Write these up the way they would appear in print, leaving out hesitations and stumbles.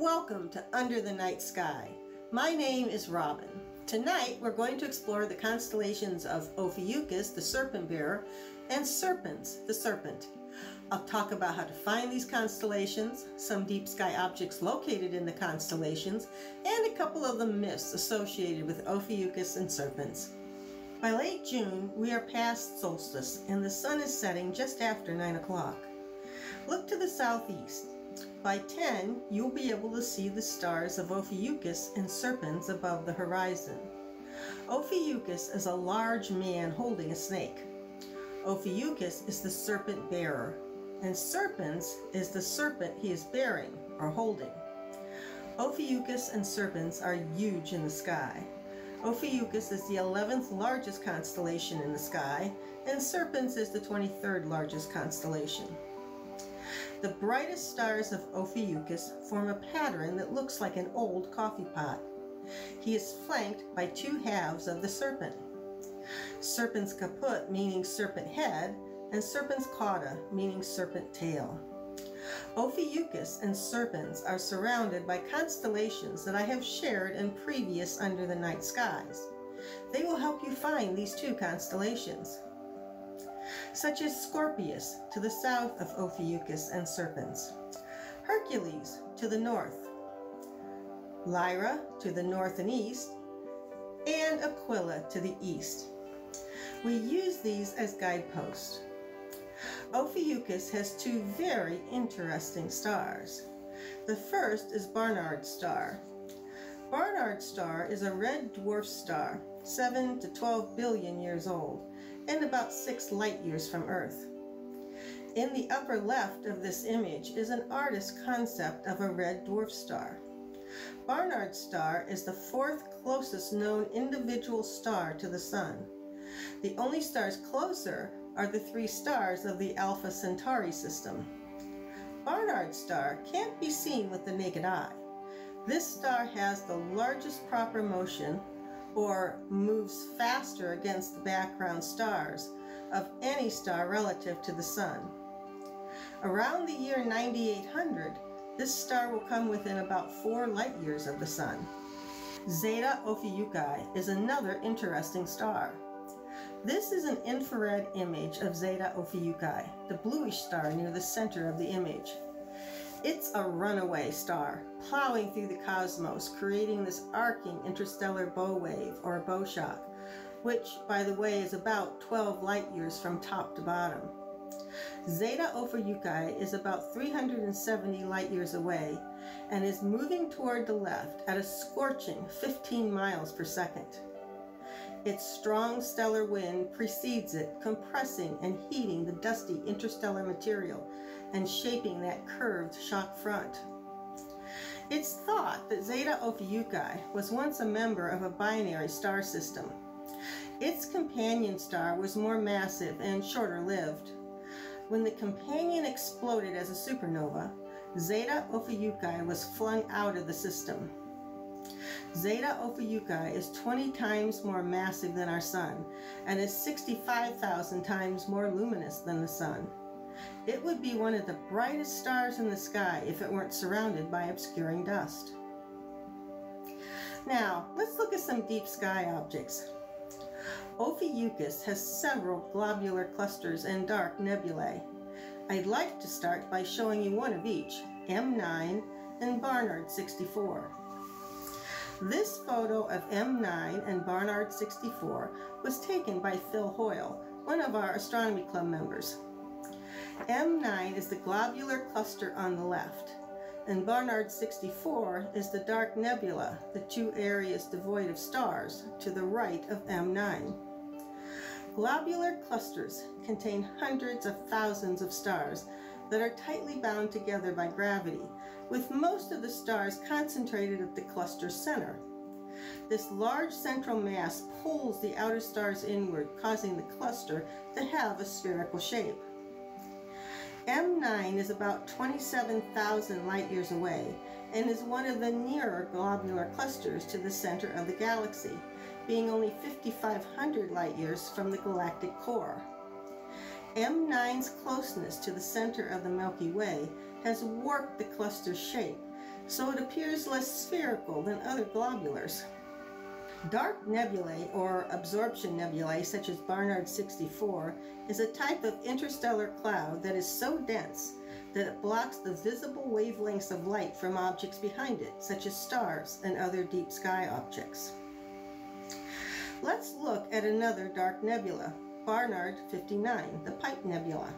Welcome to Under the Night Sky. My name is Robin. Tonight we're going to explore the constellations of Ophiuchus, the serpent bearer, and Serpens, the serpent. I'll talk about how to find these constellations, some deep sky objects located in the constellations, and a couple of the myths associated with Ophiuchus and Serpens. By late June, we are past solstice and the sun is setting just after 9 o'clock. Look to the southeast. By 10, you'll be able to see the stars of Ophiuchus and Serpens above the horizon. Ophiuchus is a large man holding a snake. Ophiuchus is the serpent bearer, and Serpens is the serpent he is bearing or holding. Ophiuchus and Serpens are huge in the sky. Ophiuchus is the 11th largest constellation in the sky, and Serpens is the 23rd largest constellation. The brightest stars of Ophiuchus form a pattern that looks like an old coffee pot. He is flanked by two halves of the serpent. Serpens caput, meaning serpent head, and serpens cauda, meaning serpent tail. Ophiuchus and Serpens are surrounded by constellations that I have shared in previous Under the Night Skies. They will help you find these two constellations, such as Scorpius to the south of Ophiuchus and Serpens, Hercules to the north, Lyra to the north and east, and Aquila to the east. We use these as guideposts. Ophiuchus has two very interesting stars. The first is Barnard's star. Barnard's star is a red dwarf star, 7 to 12 billion years old, and about 6 light years from Earth. In the upper left of this image is an artist's concept of a red dwarf star. Barnard's star is the 4th closest known individual star to the Sun. The only stars closer are the 3 stars of the Alpha Centauri system. Barnard's star can't be seen with the naked eye. This star has the largest proper motion, or moves faster against the background stars, of any star relative to the Sun. Around the year 9800, this star will come within about 4 light years of the Sun. Zeta Ophiuchi is another interesting star. This is an infrared image of Zeta Ophiuchi, the bluish star near the center of the image. It's a runaway star, plowing through the cosmos, creating this arcing interstellar bow wave, or bow shock, which, by the way, is about 12 light years from top to bottom. Zeta Ophiuchi is about 370 light years away and is moving toward the left at a scorching 15 miles per second. Its strong stellar wind precedes it, compressing and heating the dusty interstellar material and shaping that curved shock front. It's thought that Zeta Ophiuchi was once a member of a binary star system. Its companion star was more massive and shorter-lived. When the companion exploded as a supernova, Zeta Ophiuchi was flung out of the system. Zeta Ophiuchi is 20 times more massive than our Sun and is 65,000 times more luminous than the Sun. It would be one of the brightest stars in the sky if it weren't surrounded by obscuring dust. Now, let's look at some deep sky objects. Ophiuchus has several globular clusters and dark nebulae. I'd like to start by showing you one of each, M9 and Barnard 64. This photo of M9 and Barnard 64 was taken by Phil Hoyle, one of our astronomy club members. M9 is the globular cluster on the left, and Barnard 64 is the dark nebula, the two areas devoid of stars, to the right of M9. Globular clusters contain hundreds of thousands of stars that are tightly bound together by gravity, with most of the stars concentrated at the cluster's center. This large central mass pulls the outer stars inward, causing the cluster to have a spherical shape. M9 is about 27,000 light-years away and is one of the nearer globular clusters to the center of the galaxy, being only 5,500 light-years from the galactic core. M9's closeness to the center of the Milky Way has warped the cluster's shape, so it appears less spherical than other globulars. Dark nebulae, or absorption nebulae, such as Barnard 64, is a type of interstellar cloud that is so dense that it blocks the visible wavelengths of light from objects behind it, such as stars and other deep sky objects. Let's look at another dark nebula, Barnard 59, the Pike Nebula.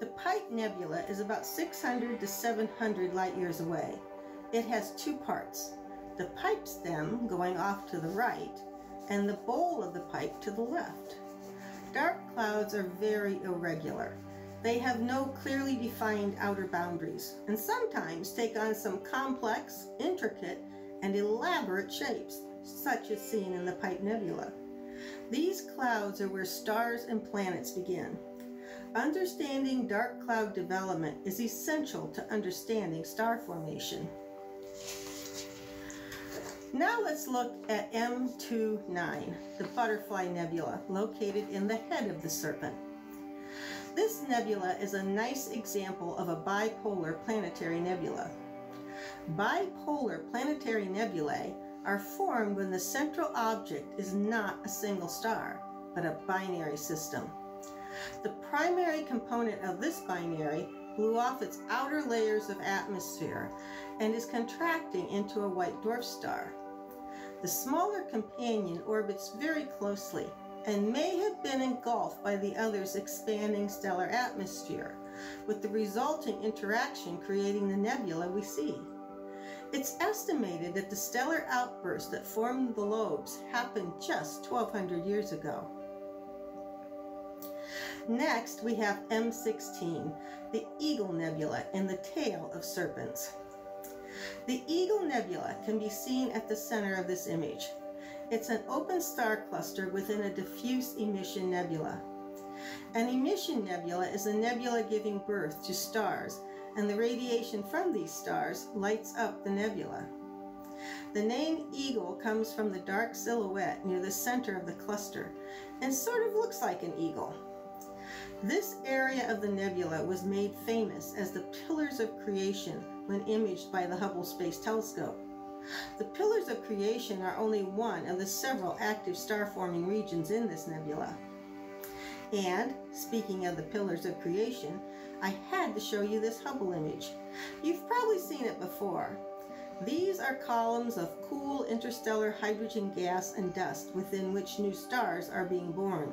The Pike Nebula is about 600 to 700 light-years away. It has two parts, the pipe stem going off to the right and the bowl of the pipe to the left. Dark clouds are very irregular. They have no clearly defined outer boundaries and sometimes take on some complex, intricate, and elaborate shapes, such as seen in the Pike Nebula. These clouds are where stars and planets begin. Understanding dark cloud development is essential to understanding star formation. Now let's look at M29, the Butterfly Nebula, located in the head of the Serpent. This nebula is a nice example of a bipolar planetary nebula. Bipolar planetary nebulae are formed when the central object is not a single star, but a binary system. The primary component of this binary blew off its outer layers of atmosphere and is contracting into a white dwarf star. The smaller companion orbits very closely and may have been engulfed by the other's expanding stellar atmosphere, with the resulting interaction creating the nebula we see. It's estimated that the stellar outburst that formed the lobes happened just 1,200 years ago. Next, we have M16, the Eagle Nebula in the tail of Serpens. The Eagle Nebula can be seen at the center of this image. It's an open star cluster within a diffuse emission nebula. An emission nebula is a nebula giving birth to stars, and the radiation from these stars lights up the nebula. The name Eagle comes from the dark silhouette near the center of the cluster and sort of looks like an eagle. This area of the nebula was made famous as the Pillars of Creation when imaged by the Hubble Space Telescope. The Pillars of Creation are only one of the several active star-forming regions in this nebula. And, speaking of the Pillars of Creation, I had to show you this Hubble image. You've probably seen it before. These are columns of cool interstellar hydrogen gas and dust within which new stars are being born.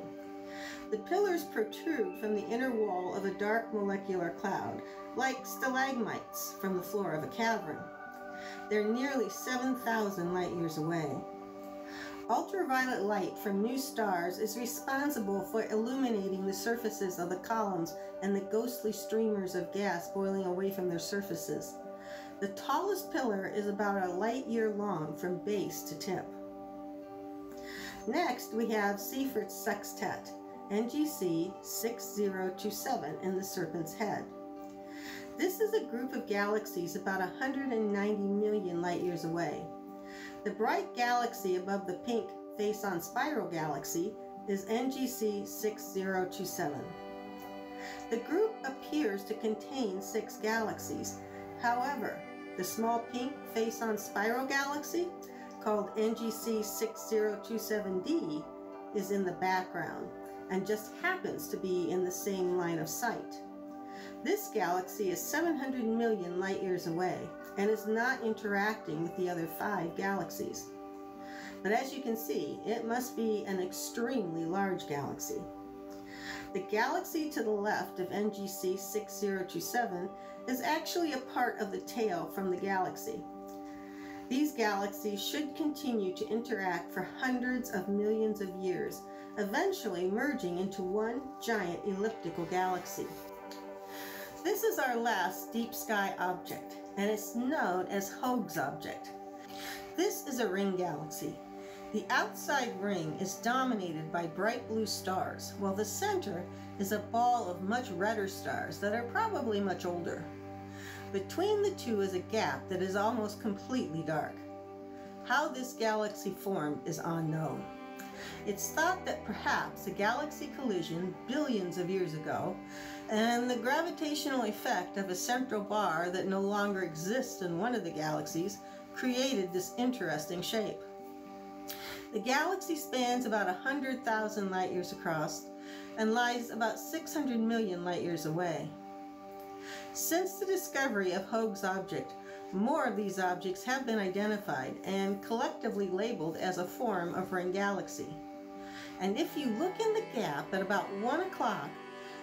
The pillars protrude from the inner wall of a dark molecular cloud, like stalagmites from the floor of a cavern. They're nearly 7,000 light-years away. Ultraviolet light from new stars is responsible for illuminating the surfaces of the columns and the ghostly streamers of gas boiling away from their surfaces. The tallest pillar is about a light-year long from base to tip. Next, we have Seyfert's Sextet, NGC 6027 in the Serpent's Head. This is a group of galaxies about 190 million light-years away. The bright galaxy above the pink face-on spiral galaxy is NGC 6027. The group appears to contain 6 galaxies. However, the small pink face-on spiral galaxy, called NGC 6027D, is in the background and just happens to be in the same line of sight. This galaxy is 700 million light-years away and is not interacting with the other 5 galaxies. But as you can see, it must be an extremely large galaxy. The galaxy to the left of NGC 6027 is actually a part of the tail from the galaxy. These galaxies should continue to interact for hundreds of millions of years, eventually merging into one giant elliptical galaxy. This is our last deep sky object, and it's known as Hoag's Object. This is a ring galaxy. The outside ring is dominated by bright blue stars, while the center is a ball of much redder stars that are probably much older. Between the two is a gap that is almost completely dark. How this galaxy formed is unknown. It's thought that perhaps a galaxy collision billions of years ago and the gravitational effect of a central bar that no longer exists in one of the galaxies created this interesting shape. The galaxy spans about 100,000 light years across and lies about 600 million light years away. Since the discovery of Hoag's Object, more of these objects have been identified and collectively labeled as a form of Ring Galaxy. And if you look in the gap at about 1 o'clock,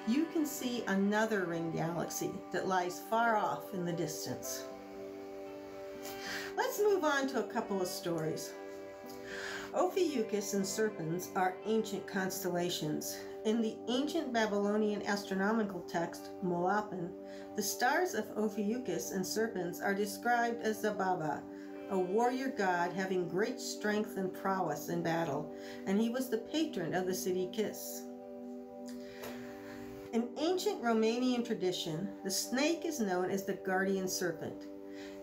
you can see another Ring Galaxy that lies far off in the distance. Let's move on to a couple of stories. Ophiuchus and Serpens are ancient constellations. In the ancient Babylonian astronomical text, MUL.APIN, the stars of Ophiuchus and Serpens are described as Zababa, a warrior god having great strength and prowess in battle, and he was the patron of the city Kish. In ancient Romanian tradition, the snake is known as the guardian serpent.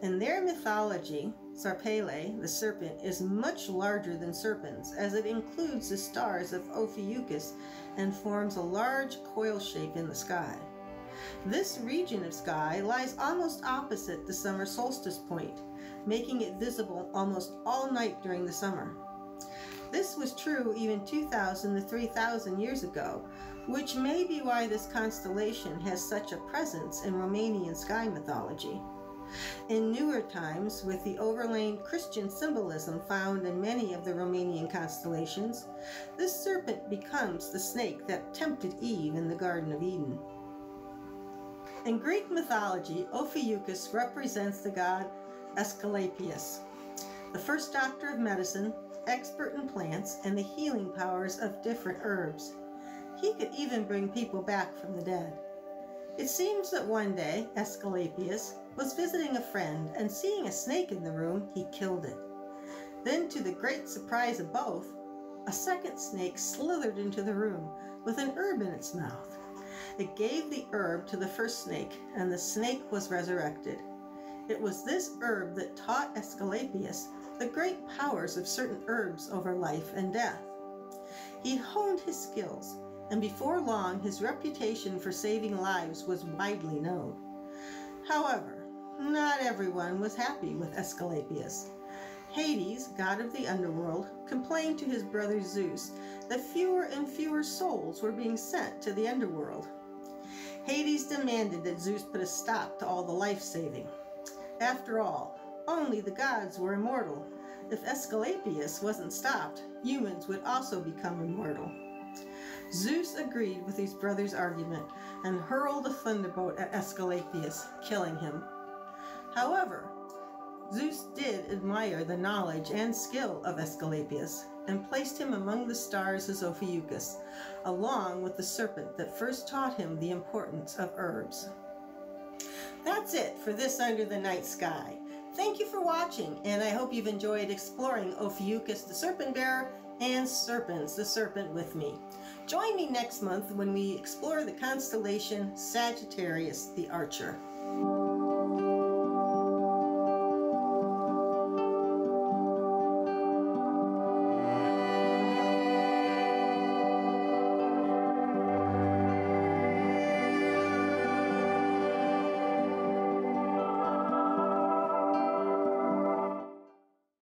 In their mythology, Sarpele, the serpent, is much larger than Serpens, as it includes the stars of Ophiuchus and forms a large coil shape in the sky. This region of sky lies almost opposite the summer solstice point, making it visible almost all night during the summer. This was true even 2,000 to 3,000 years ago, which may be why this constellation has such a presence in Romanian sky mythology. In newer times, with the overlain Christian symbolism found in many of the Romanian constellations, this serpent becomes the snake that tempted Eve in the Garden of Eden. In Greek mythology, Ophiuchus represents the god Aesculapius, the first doctor of medicine, expert in plants, and the healing powers of different herbs. He could even bring people back from the dead. It seems that one day, Aesculapius was visiting a friend, and seeing a snake in the room, he killed it. Then, to the great surprise of both, a second snake slithered into the room with an herb in its mouth. It gave the herb to the first snake, and the snake was resurrected. It was this herb that taught Aesculapius the great powers of certain herbs over life and death. He honed his skills, and before long, his reputation for saving lives was widely known. However, not everyone was happy with Aesculapius. Hades, god of the underworld, complained to his brother Zeus that fewer and fewer souls were being sent to the underworld. Hades demanded that Zeus put a stop to all the life-saving. After all, only the gods were immortal. If Aesculapius wasn't stopped, humans would also become immortal. Zeus agreed with his brother's argument and hurled a thunderbolt at Aesculapius, killing him. However, Zeus did admire the knowledge and skill of Aesculapius and placed him among the stars as Ophiuchus, along with the serpent that first taught him the importance of herbs. That's it for this Under the Night Sky. Thank you for watching, and I hope you've enjoyed exploring Ophiuchus the Serpent Bearer and Serpens the Serpent with me. Join me next month when we explore the constellation Sagittarius the Archer.